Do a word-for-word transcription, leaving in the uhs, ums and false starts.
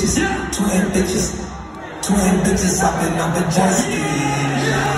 bitches, twin bitches, twin bitches, I've been on the journey.